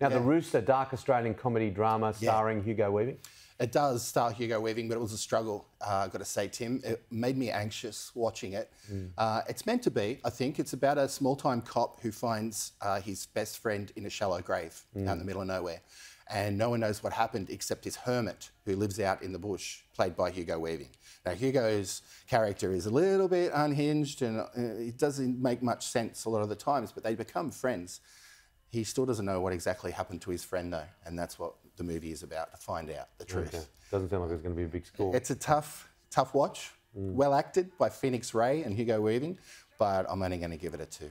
Now, The Rooster, dark Australian comedy drama starring Hugo Weaving. It does star Hugo Weaving, but it was a struggle, I've got to say, Tim. It made me anxious watching it. It's meant to be, I think. It's about a small-time cop who finds his best friend in a shallow grave out in the middle of nowhere. And no one knows what happened except his hermit, who lives out in the bush, played by Hugo Weaving. Now, Hugo's character is a little bit unhinged and it doesn't make much sense a lot of the times, but they become friends. He still doesn't know what exactly happened to his friend, though, and that's what the movie is about, to find out the truth. Okay. Doesn't sound like it's going to be a big score. It's a tough watch, well acted by Phoenix Raei and Hugo Weaving, but I'm only going to give it a 2.